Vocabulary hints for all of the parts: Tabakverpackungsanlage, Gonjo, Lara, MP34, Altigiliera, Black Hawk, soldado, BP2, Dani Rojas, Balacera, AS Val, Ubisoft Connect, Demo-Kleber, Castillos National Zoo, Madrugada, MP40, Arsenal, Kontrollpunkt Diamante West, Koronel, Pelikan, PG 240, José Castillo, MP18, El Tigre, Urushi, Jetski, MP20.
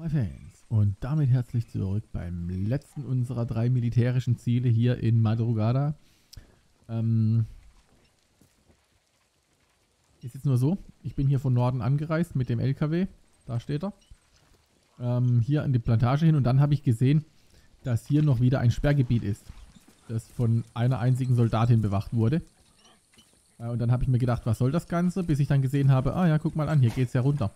Hi Fans, und damit herzlich zurück beim letzten unserer drei militärischen Ziele hier in Madrugada. Ist jetzt nur so, ich bin hier von Norden angereist mit dem LKW, da steht er, hier an die Plantage hin, und dann habe ich gesehen, dass hier noch wieder ein Sperrgebiet ist, das von einer einzigen Soldatin bewacht wurde. Und dann habe ich mir gedacht, was soll das Ganze, bis ich dann gesehen habe, ah ja, guck mal an, hier geht es ja runter.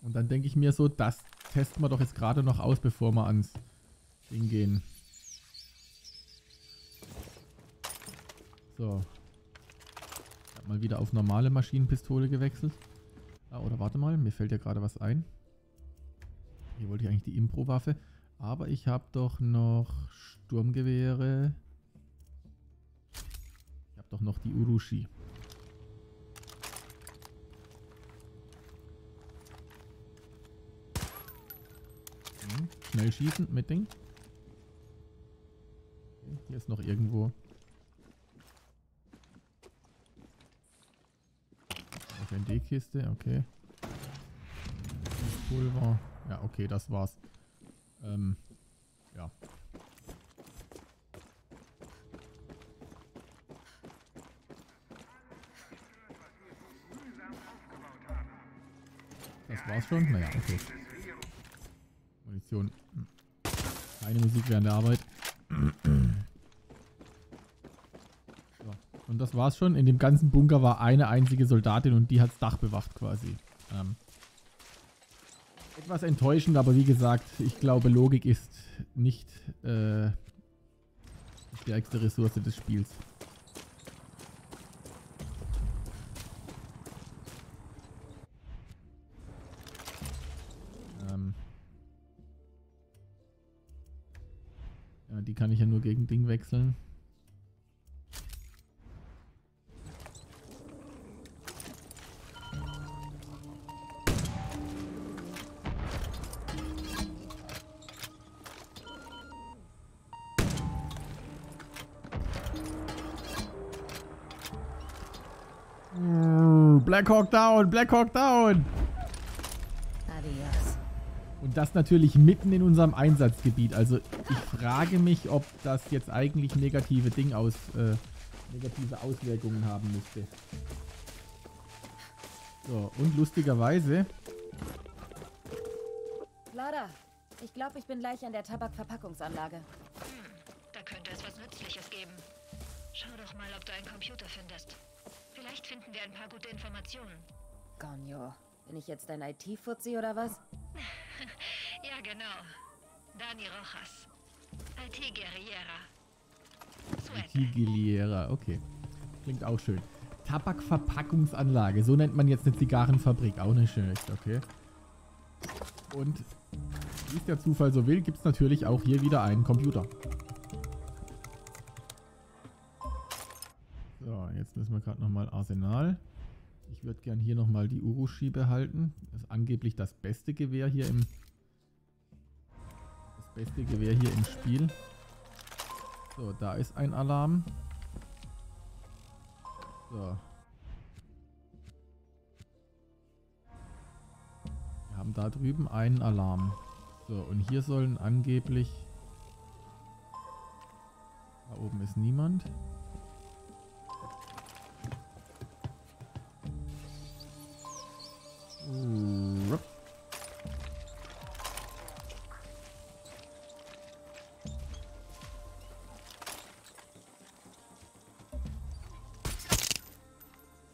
Und dann denke ich mir so, das testen wir doch jetzt gerade noch aus, bevor wir ans Ding gehen. So. Ich habe mal wieder auf normale Maschinenpistole gewechselt. Ah, oder warte mal, mir fällt ja gerade was ein. Hier wollte ich eigentlich die Impro-Waffe. Aber ich habe doch noch Sturmgewehre. Ich habe doch noch die Urushi. Schnell schießen mit Ding. Okay, hier ist noch irgendwo. FND-Kiste, okay. Pulver. Ja, okay, das war's. Ja. Das war's schon? Naja, okay. Munition. Keine Musik während der Arbeit. So. Und das war's schon. In dem ganzen Bunker war eine einzige Soldatin, und die hat's Dach bewacht quasi. Etwas enttäuschend, aber wie gesagt, ich glaube, Logik ist nicht die stärkste Ressource des Spiels. Die kann ich ja nur gegen Ding wechseln. Black Hawk down! Black Hawk down! Und das natürlich mitten in unserem Einsatzgebiet. Also ich frage mich, ob das jetzt eigentlich negative Auswirkungen haben müsste. So, und lustigerweise... Lara, ich glaube, ich bin gleich an der Tabakverpackungsanlage. Da könnte es was Nützliches geben. Schau doch mal, ob du einen Computer findest. Vielleicht finden wir ein paar gute Informationen. Gonjo, bin ich jetzt ein IT-Fuzzi oder was? Ja, genau. Dani Rojas. Altigiliera, okay. Klingt auch schön. Tabakverpackungsanlage, so nennt man jetzt eine Zigarrenfabrik. Auch nicht schlecht, okay. Und wie es der Zufall so will, gibt es natürlich auch hier wieder einen Computer. So, jetzt müssen wir gerade nochmal Arsenal. Ich würde gern hier nochmal die Urushi behalten. Das ist angeblich das beste Gewehr hier im... Spiel. So, da ist ein Alarm. So. Wir haben da drüben einen Alarm. So, und hier sollen angeblich... Da oben ist niemand.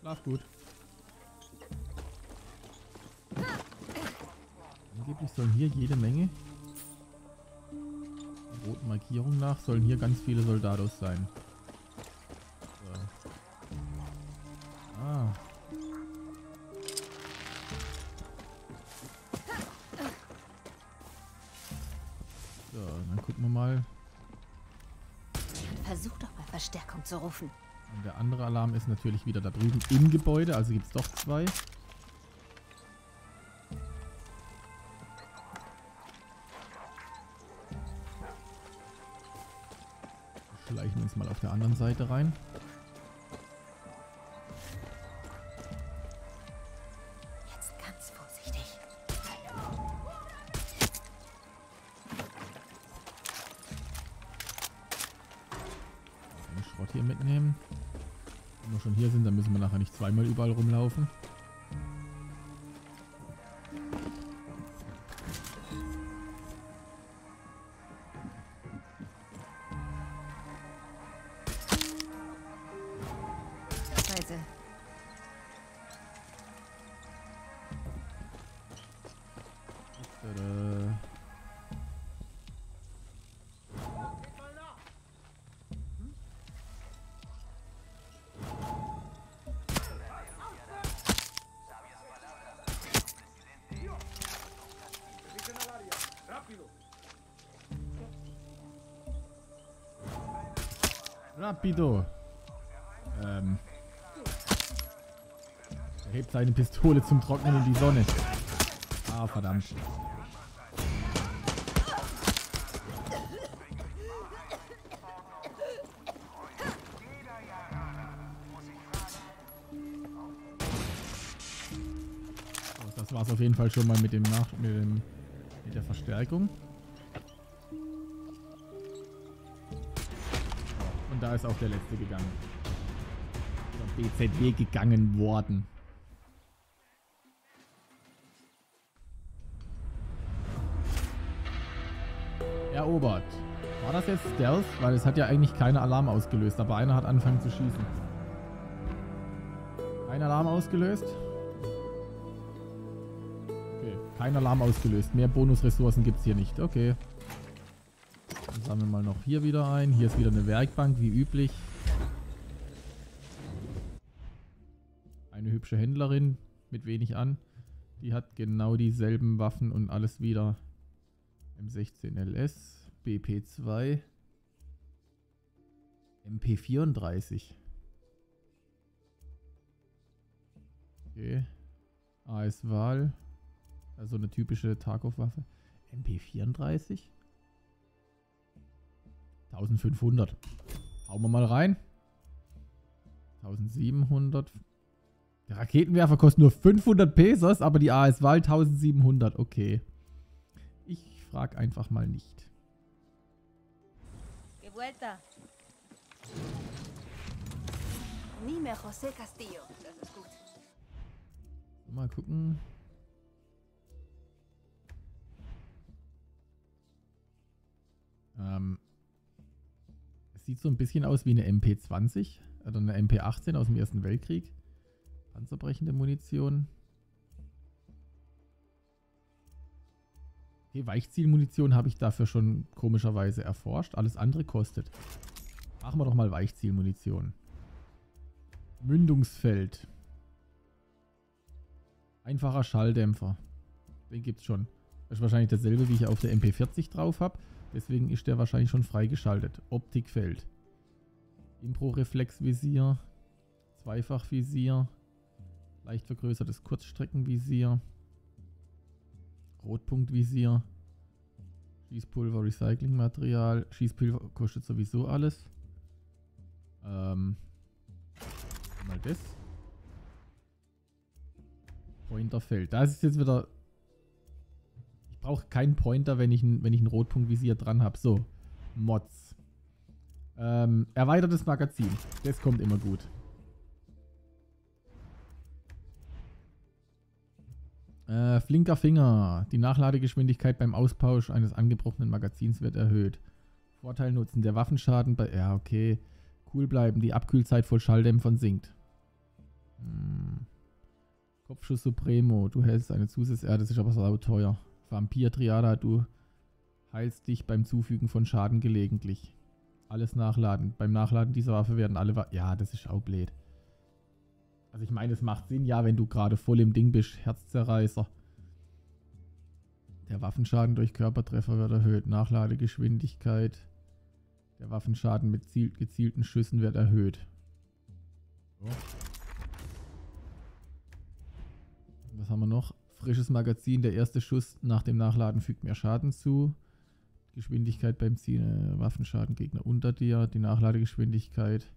Ach gut. Angeblich sollen hier jede Menge, der roten Markierung nach, sollen hier ganz viele Soldados sein. So. Ah. So, dann gucken wir mal. Versuch doch mal Verstärkung zu rufen. Und der andere Alarm ist natürlich wieder da drüben im Gebäude, also gibt es doch zwei. Wir schleichen uns mal auf der anderen Seite rein. Jetzt ganz vorsichtig. schon hier sind, dann müssen wir nachher nicht zweimal überall rumlaufen. Rapido! Er hebt seine Pistole zum Trocknen in die Sonne. Ah, verdammt. So, das war's auf jeden Fall schon mal mit der Verstärkung. Da ist auch der letzte gegangen. Oder BZW gegangen worden. Erobert. War das jetzt Stealth? Weil es hat ja eigentlich keine Alarm ausgelöst, aber einer hat angefangen zu schießen. Kein Alarm ausgelöst? Okay, kein Alarm ausgelöst. Mehr Bonusressourcen gibt es hier nicht. Okay. Sammeln wir mal noch hier wieder ein. Hier ist wieder eine Werkbank, wie üblich. Eine hübsche Händlerin mit wenig an. Die hat genau dieselben Waffen und alles wieder. M16 LS, BP2, MP34. Okay. AS Val. Also eine typische Tarkov-Waffe. MP34? 1500. Hauen wir mal rein. 1700. Der Raketenwerfer kostet nur 500 Pesos, aber die AS Val 1700. Okay. Ich frage einfach mal nicht. De vuelta. Nie mehr José Castillo. Das ist gut. Mal gucken. Sieht so ein bisschen aus wie eine MP20 oder eine MP18 aus dem Ersten Weltkrieg. Panzerbrechende Munition. Okay, Weichzielmunition habe ich dafür schon komischerweise erforscht. Alles andere kostet. Machen wir doch mal Weichzielmunition. Mündungsfeld. Einfacher Schalldämpfer. Den gibt es schon. Das ist wahrscheinlich dasselbe, wie ich auf der MP40 drauf habe. Deswegen ist der wahrscheinlich schon freigeschaltet. Optikfeld. Impro-Reflexvisier. Zweifachvisier. Leicht vergrößertes Kurzstreckenvisier. Rotpunktvisier. Schießpulver, Recyclingmaterial. Schießpulver kostet sowieso alles. Mal das. Pointerfeld. Da ist es jetzt wieder... Ich brauche keinen Pointer, wenn ich einen Rotpunktvisier dran habe. So, Mods. Erweitertes Magazin. Das kommt immer gut. Flinker Finger. Die Nachladegeschwindigkeit beim Austausch eines angebrochenen Magazins wird erhöht. Vorteil nutzen. Der Waffenschaden bei... Ja, okay. Cool bleiben. Die Abkühlzeit vor Schalldämpfern sinkt. Kopfschuss Supremo. Du hältst eine Zusatzerde. Das ist aber sau teuer. Vampir-Triada, du heilst dich beim Zufügen von Schaden gelegentlich. Alles nachladen. Beim Nachladen dieser Waffe werden alle... Ja, das ist auch blöd. Also ich meine, es macht Sinn, ja, wenn du gerade voll im Ding bist. Herzzerreißer. Der Waffenschaden durch Körpertreffer wird erhöht. Nachladegeschwindigkeit. Der Waffenschaden mit gezielten Schüssen wird erhöht. So. Was haben wir noch? Frisches Magazin, der erste Schuss nach dem Nachladen fügt mehr Schaden zu. Geschwindigkeit beim Ziehen, Waffenschaden, Gegner unter dir, die Nachladegeschwindigkeit.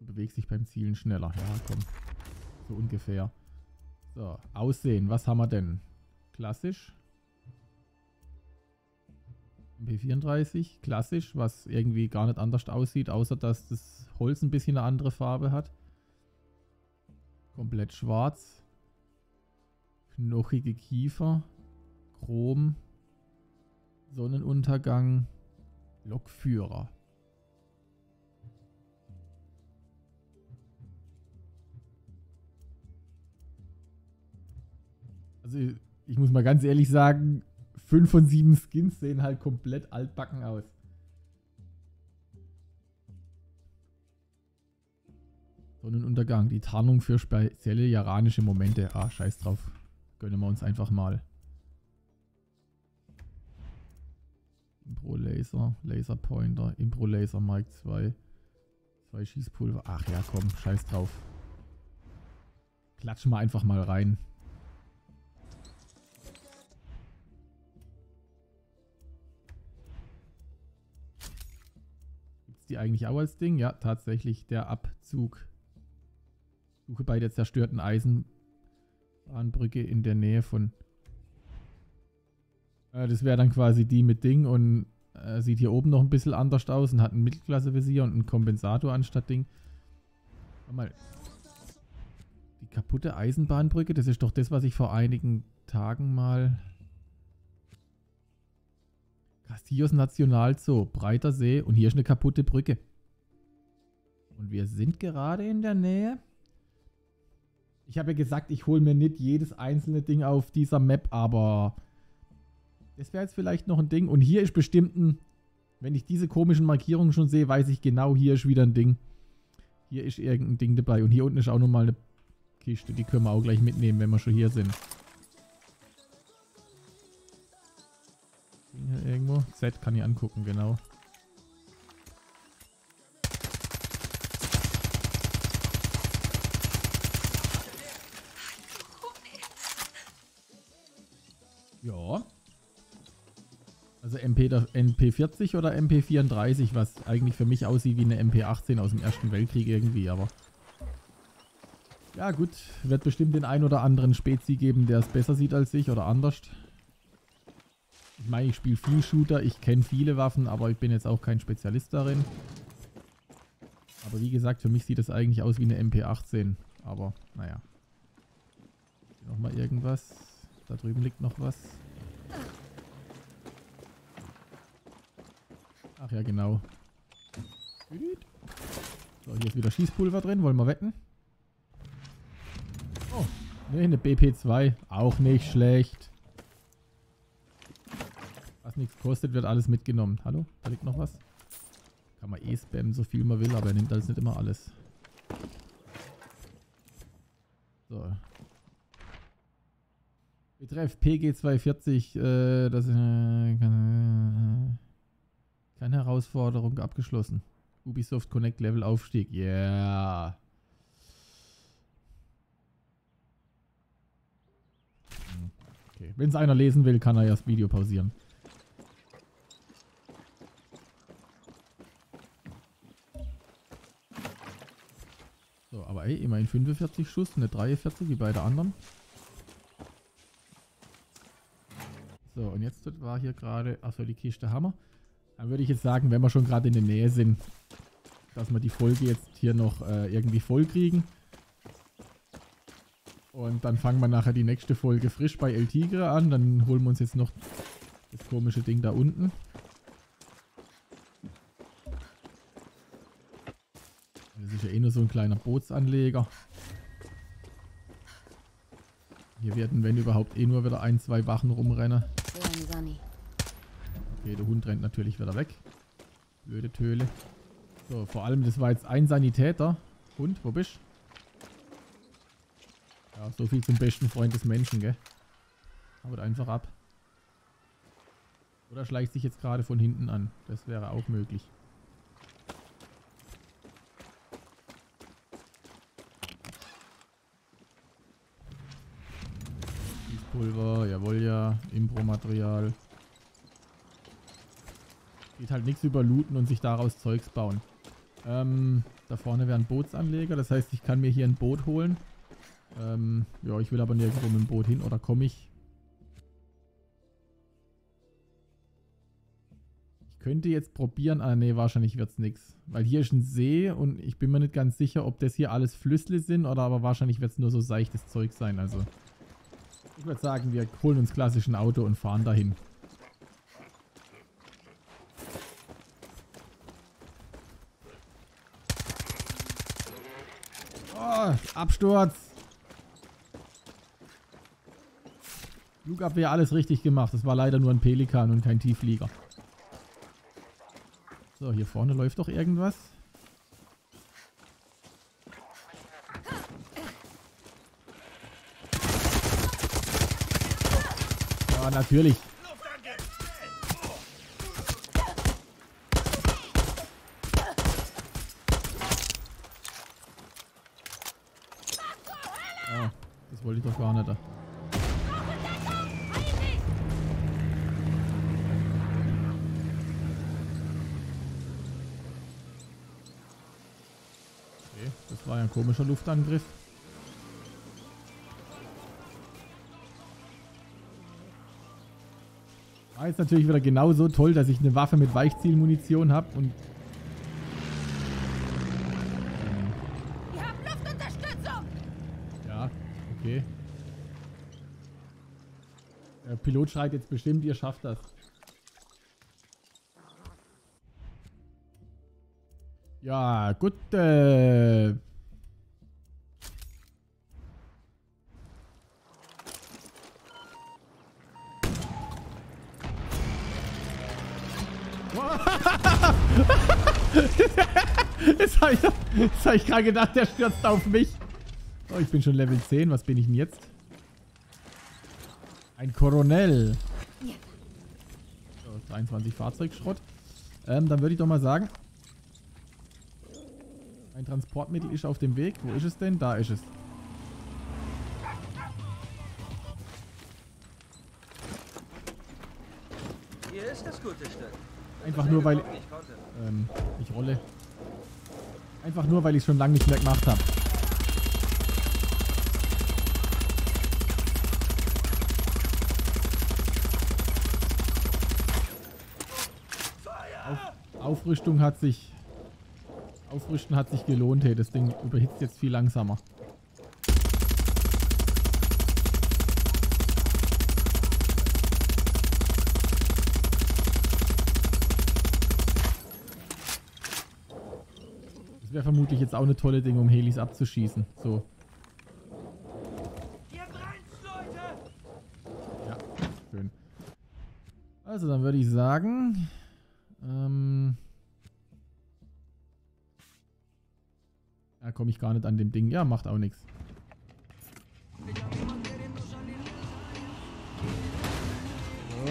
Du bewegst dich beim Zielen schneller. Ja, komm. So ungefähr. So, Aussehen. Was haben wir denn? Klassisch. MP34, klassisch, was irgendwie gar nicht anders aussieht, außer dass das Holz ein bisschen eine andere Farbe hat. Komplett schwarz. Knochige Kiefer. Chrom. Sonnenuntergang. Lokführer. Also ich muss mal ganz ehrlich sagen, 5 von 7 Skins sehen halt komplett altbacken aus. Sonnenuntergang, die Tarnung für spezielle jaranische Momente. Ah, scheiß drauf. Gönnen wir uns einfach mal. Impro Laser, Laser Pointer, Impro Laser Mark 2, 2 Schießpulver. Ach ja, komm, scheiß drauf. Klatschen wir einfach mal rein. Die eigentlich auch als Ding? Ja, tatsächlich der Abzug. Suche bei der zerstörten Eisenbahnbrücke in der Nähe von... das wäre dann quasi die mit Ding und sieht hier oben noch ein bisschen anders aus und hat ein Mittelklasse-Visier und einen Kompensator anstatt Ding. Schau mal. Die kaputte Eisenbahnbrücke, das ist doch das, was ich vor einigen Tagen mal... Castillos National Zoo, breiter See und hier ist eine kaputte Brücke. Und wir sind gerade in der Nähe. Ich habe ja gesagt, ich hole mir nicht jedes einzelne Ding auf dieser Map, aber das wäre jetzt vielleicht noch ein Ding. Und hier ist bestimmt ein, wenn ich diese komischen Markierungen schon sehe, weiß ich genau, hier ist wieder ein Ding. Hier ist irgendein Ding dabei und hier unten ist auch nochmal eine Kiste, die können wir auch gleich mitnehmen, wenn wir schon hier sind. Hier irgendwo. Z kann ich angucken, genau. Ja. Also MP40 oder MP34, was eigentlich für mich aussieht wie eine MP18 aus dem Ersten Weltkrieg irgendwie, aber... Ja gut, wird bestimmt den einen oder anderen Spezi geben, der es besser sieht als ich oder anders. Ich meine, ich spiele viel Shooter, ich kenne viele Waffen, aber ich bin jetzt auch kein Spezialist darin. Aber wie gesagt, für mich sieht das eigentlich aus wie eine MP18. Aber, naja. Nochmal irgendwas. Da drüben liegt noch was. Ach ja, genau. So, hier ist wieder Schießpulver drin. Wollen wir wetten? Oh, ne, eine BP2. Auch nicht schlecht. Nichts kostet, wird alles mitgenommen. Hallo? Da liegt noch was. Kann man eh spammen, so viel man will, aber er nimmt alles nicht immer alles. So. Betreff PG 240, das ist keine Herausforderung abgeschlossen. Ubisoft Connect Level Aufstieg. Yeah. Okay. Wenn es einer lesen will, kann er ja das Video pausieren. Hey, immerhin 45 Schuss, eine 43 wie bei der anderen. So, und jetzt war hier gerade, achso, die Kiste Hammer. Dann würde ich jetzt sagen, wenn wir schon gerade in der Nähe sind, dass wir die Folge jetzt hier noch irgendwie voll kriegen. Und dann fangen wir nachher die nächste Folge frisch bei El Tigre an. Dann holen wir uns jetzt noch das komische Ding da unten. Eh nur so ein kleiner Bootsanleger. Hier werden, wenn überhaupt, eh nur wieder ein, zwei Wachen rumrennen. Okay, der Hund rennt natürlich wieder weg. Blöde Töle. So, vor allem, das war jetzt ein Sanitäter. Hund, wo bist du? Ja, so viel zum besten Freund des Menschen, gell? Haut einfach ab. Oder schleicht sich jetzt gerade von hinten an. Das wäre auch möglich. Pulver, jawohl, ja, Impro-Material. Geht halt nichts über Looten und sich daraus Zeugs bauen. Da vorne wäre ein Bootsanleger, das heißt, ich kann mir hier ein Boot holen. Ja, ich will aber nirgendwo mit dem Boot hin, oder komme ich? Könnte jetzt probieren, ah ne, wahrscheinlich wird es nichts. Weil hier ist ein See und ich bin mir nicht ganz sicher, ob das hier alles Flüssle sind oder aber wahrscheinlich wird es nur so seichtes Zeug sein. Also ich würde sagen, wir holen uns klassisch ein Auto und fahren dahin. Oh, Absturz! Flugabwehr alles richtig gemacht. Das war leider nur ein Pelikan und kein Tiefflieger. So, hier vorne läuft doch irgendwas. Ja, natürlich. Ja, das wollte ich doch gar nicht. War ja ein komischer Luftangriff. War jetzt natürlich wieder genauso toll, dass ich eine Waffe mit Weichzielmunition habe und... Wir haben Luftunterstützung! Ja, okay. Der Pilot schreit jetzt bestimmt, ihr schafft das. Ja, gut, das habe ich gerade gedacht, der stürzt auf mich. Oh, ich bin schon Level 10. Was bin ich denn jetzt? Ein Koronel. So, 23 Fahrzeugschrott. Dann würde ich doch mal sagen, ein Transportmittel ist auf dem Weg. Wo ist es denn? Da ist es. Hier ist das gute Stück. Einfach nur, weil... ich rolle. Einfach nur, weil ich es schon lange nicht mehr gemacht habe. Aufrüstung hat sich... Aufrüsten hat sich gelohnt, hey. Das Ding überhitzt jetzt viel langsamer. Das wäre vermutlich jetzt auch eine tolle Ding, um Helis abzuschießen. So. Ihr brennt, Leute! Ja, schön. Also, dann würde ich sagen... Da komme ich gar nicht an dem Ding. Ja, macht auch nichts. So. Oh,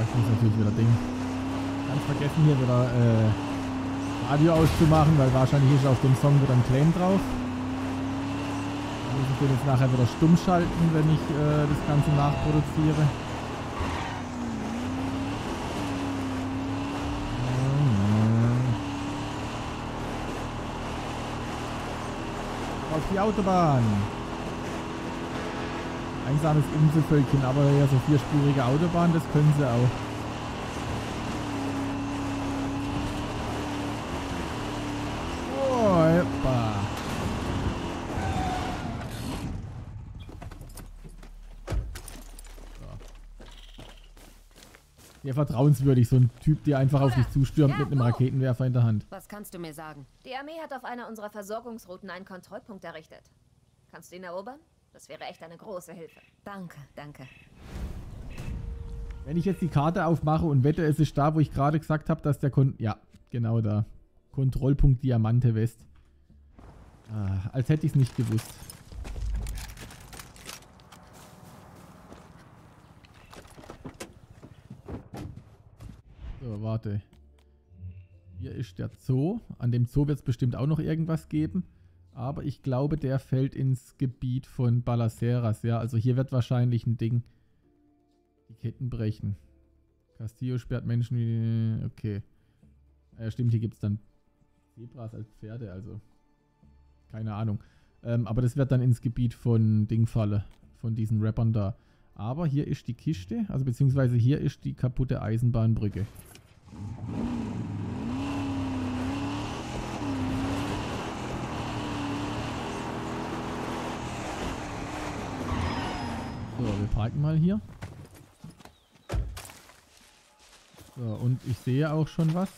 ich muss natürlich wieder Ding. Ganz vergessen hier wieder Radio auszumachen, weil wahrscheinlich ist auf dem Song wieder ein Claim drauf. Dann muss ich den jetzt nachher wieder stumm schalten, wenn ich das Ganze nachproduziere. Die Autobahn. Einsames Inselvölkchen, aber ja, so vierspurige Autobahn, das können sie auch. Oh, hoppa. So. Sehr vertrauenswürdig, so ein Typ, der einfach auf dich zustürmt mit einem Raketenwerfer in der Hand. Was kannst du mir sagen? Die Armee hat auf einer unserer Versorgungsrouten einen Kontrollpunkt errichtet. Kannst du ihn erobern? Das wäre echt eine große Hilfe. Danke, danke. Wenn ich jetzt die Karte aufmache und wette, es ist da, wo ich gerade gesagt habe, dass der ja, genau da. Kontrollpunkt Diamante West. Ah, als hätte ich es nicht gewusst. So, warte. Hier ist der Zoo. An dem Zoo wird es bestimmt auch noch irgendwas geben. Aber ich glaube, der fällt ins Gebiet von Balaceras. Ja, also hier wird wahrscheinlich ein Ding die Ketten brechen. Castillo sperrt Menschen wie... Okay. Ja, stimmt, hier gibt es dann Zebras als Pferde, also... Keine Ahnung. Aber das wird dann ins Gebiet von Dingfalle. Von diesen Rappern da. Aber hier ist die Kiste, also beziehungsweise hier ist die kaputte Eisenbahnbrücke. So, wir parken mal hier. So, und ich sehe auch schon was.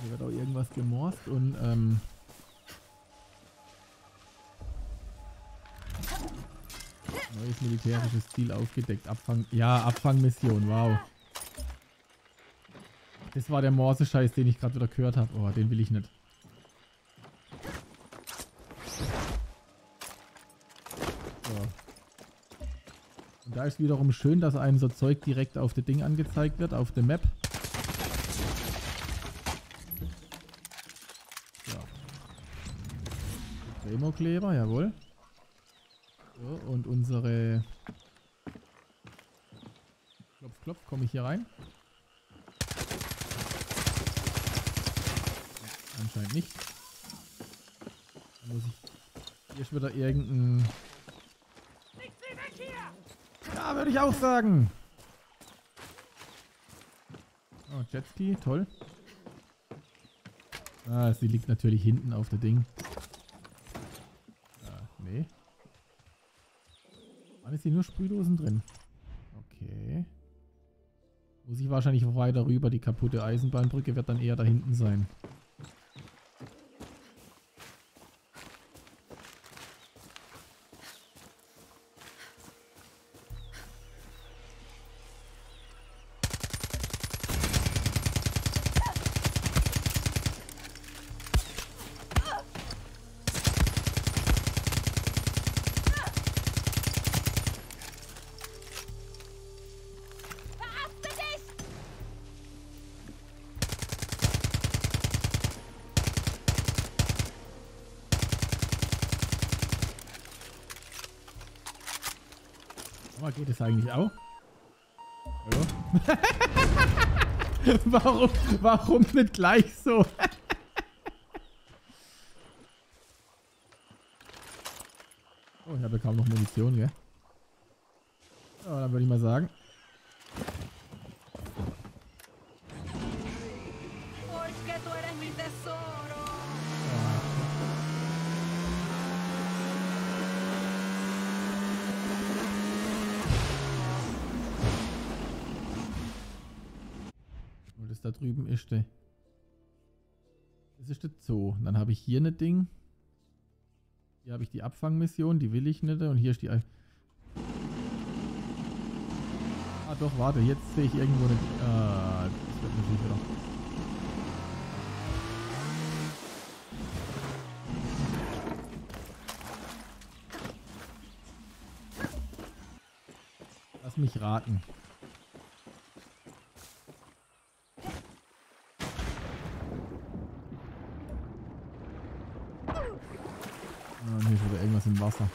Hier wird auch irgendwas gemorst und neues militärisches Ziel aufgedeckt. Abfang. Ja, Abfangmission, wow. Das war der Morse-Scheiß, den ich gerade wieder gehört habe. Oh, den will ich nicht. So. Und da ist wiederum schön, dass einem so Zeug direkt auf das Ding angezeigt wird, auf der Map. Demo-Kleber, jawohl. So, und unsere... Klopf, klopf, komme ich hier rein? Anscheinend nicht. Dann muss ich... Hier ist wieder irgendein... Ja, würde ich auch sagen! Oh, Jetski, toll. Ah, sie liegt natürlich hinten auf der Ding. Wann ist hier nur Sprühdosen drin? Okay. Muss ich wahrscheinlich weiter rüber. Die kaputte Eisenbahnbrücke wird dann eher da hinten sein. Geht es eigentlich auch? Ja. Warum nicht gleich so? Oh, ich habe ja kaum noch Munition, gell? Oh, dann würde ich mal sagen. Da drüben ist der. Das ist der Zoo. Und dann habe ich hier ein Ding. Hier habe ich die Abfangmission, die will ich nicht. Und hier ist die. Ah, doch, warte, jetzt sehe ich irgendwo eine. Ah, das wird natürlich wieder. Lass mich raten. Im Wasser.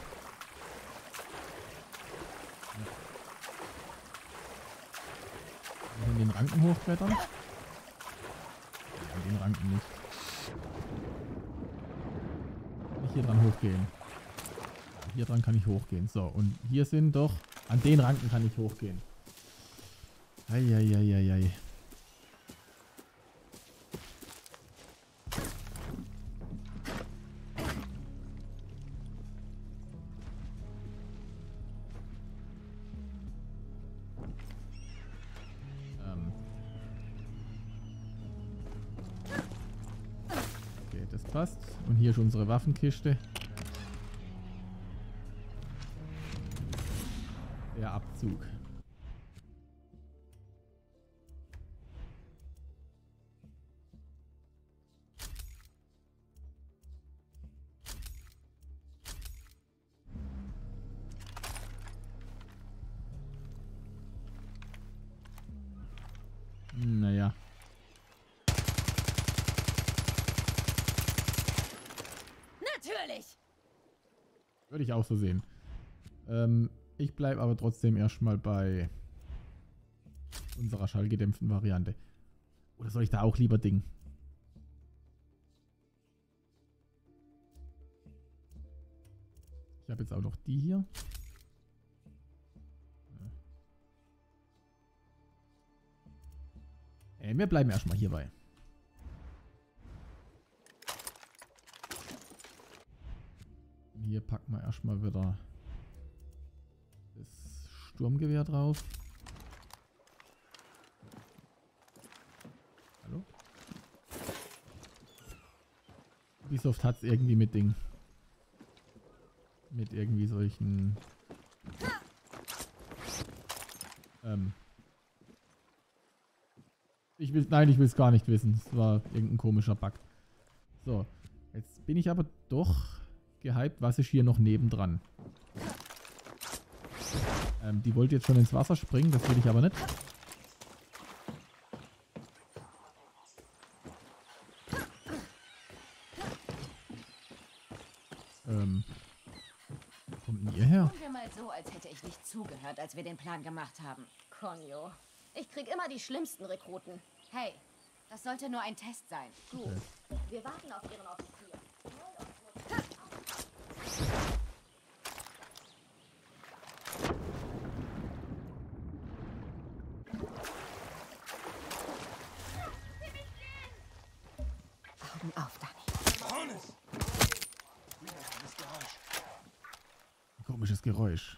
An den Ranken hochklettern? Ja, an den Ranken nicht. Kann ich hier dran hochgehen? Hier dran kann ich hochgehen. So, und hier sind doch... An den Ranken kann ich hochgehen. Eieieiei. Und hier ist unsere Waffenkiste. Der Abzug. Naja. Würde ich auch so sehen. Ich bleibe aber trotzdem erstmal bei unserer schallgedämpften Variante. Oder soll ich da auch lieber Ding? Ich Ich habe jetzt auch noch die hier. Wir bleiben erstmal hierbei. Hier packen wir erstmal wieder das Sturmgewehr drauf. Hallo? Ubisoft hat es irgendwie mit Ding. Mit irgendwie solchen. Ich will es gar nicht wissen. Es war irgendein komischer Bug. So, jetzt bin ich aber doch gehypt. Was ist hier noch nebendran? Die wollte jetzt schon ins Wasser springen. Das will ich aber nicht. Wo kommt denn ihr her? Tun wir mal so, als hätte ich nicht zugehört, als wir den Plan gemacht haben. Konjo. Ich krieg immer die schlimmsten Rekruten. Hey, das sollte nur ein Test sein. Gut. Okay. Wir warten auf Ihren Offizier. Augen auf, Dani. Ein komisches Geräusch.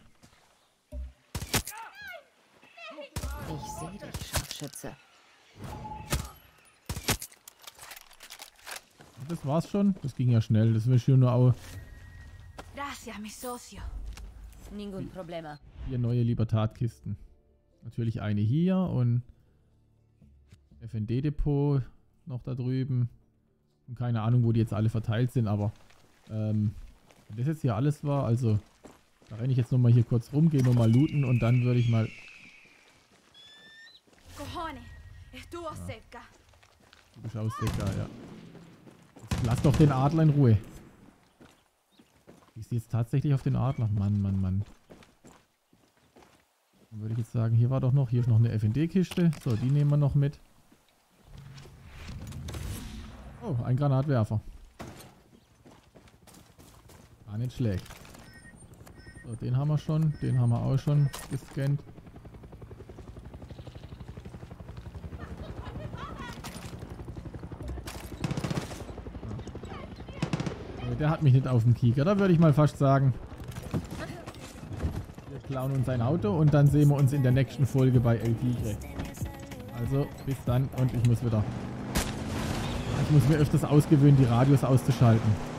Ich sehe dich, Scharfschütze. Das war's schon. Das ging ja schnell. Das will ich hier nur auch. Gracias, mi socio. Ningún problema. Hier neue Libertad-Kisten. Natürlich eine hier und FND-Depot noch da drüben. Und keine Ahnung, wo die jetzt alle verteilt sind, aber wenn das jetzt hier alles war, also da renne ich jetzt nochmal hier kurz rum, gehe nochmal looten und dann würde ich mal. Ja. Du bist aus Seka, ja. Jetzt lass doch den Adler in Ruhe. Ich sehe jetzt tatsächlich auf den Adler. Mann, Mann, Mann. Dann würde ich jetzt sagen, hier war doch noch, hier ist noch eine FND-Kiste. So, die nehmen wir noch mit. Oh, ein Granatwerfer. Gar nicht schlecht. So, den haben wir schon. Den haben wir auch schon gescannt. Der hat mich nicht auf dem Kieker. Da würde ich mal fast sagen, wir klauen uns ein Auto und dann sehen wir uns in der nächsten Folge bei El Tigre. Also, bis dann und ich muss wieder. Ich muss mir öfters ausgewöhnen, die Radios auszuschalten.